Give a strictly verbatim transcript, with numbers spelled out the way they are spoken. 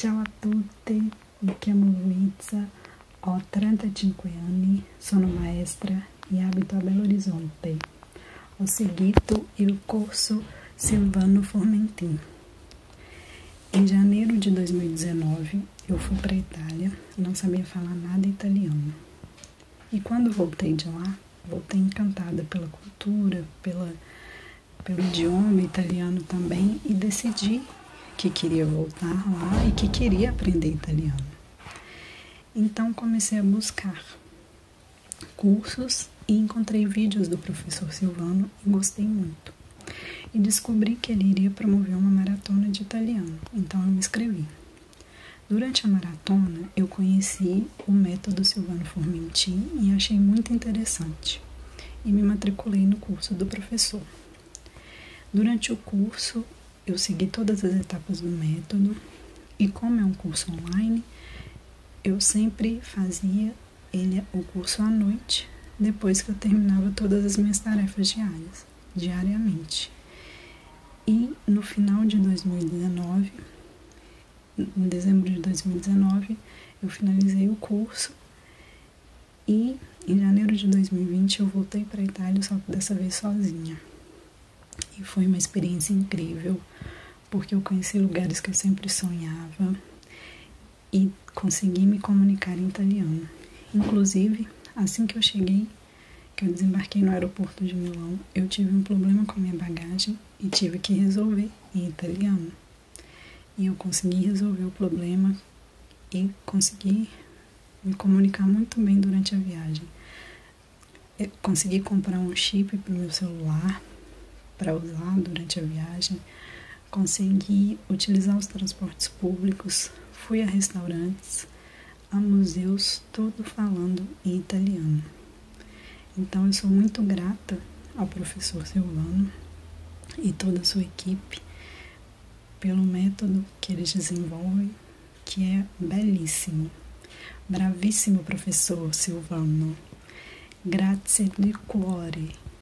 Ciao a tutti, mi chiamo Luiza, ho trentacinque anni, sono maestra e abito a Belo Horizonte. Ho seguito il corso Silvano Formentin. Em janeiro de dois mil e dezenove, eu fui para a Itália, não sabia falar nada italiano. E quando voltei de lá, voltei encantada pela cultura, pela, pelo idioma italiano também, e decidi que queria voltar lá e que queria aprender italiano. Então comecei a buscar cursos e encontrei vídeos do professor Silvano e gostei muito. E descobri que ele iria promover uma maratona de italiano, então eu me inscrevi. Durante a maratona eu conheci o método Silvano Formentin e achei muito interessante e me matriculei no curso do professor. Durante o curso eu segui todas as etapas do método e, como é um curso online, eu sempre fazia ele, o curso à noite, depois que eu terminava todas as minhas tarefas diárias, diariamente. E no final de dois mil e dezenove, em dezembro de dois mil e dezenove, eu finalizei o curso e em janeiro de dois mil e vinte eu voltei para a Itália, só que dessa vez sozinha. E foi uma experiência incrível, porque eu conheci lugares que eu sempre sonhava e consegui me comunicar em italiano. Inclusive, assim que eu cheguei, que eu desembarquei no aeroporto de Milão, eu tive um problema com a minha bagagem e tive que resolver em italiano. E eu consegui resolver o problema e consegui me comunicar muito bem durante a viagem. Eu consegui comprar um chip para o meu celular, para usar durante a viagem, consegui utilizar os transportes públicos, fui a restaurantes, a museus, tudo falando em italiano. Então eu sou muito grata ao professor Silvano e toda a sua equipe pelo método que eles desenvolvem, que é belíssimo. Bravíssimo, professor Silvano. Grazie di cuore.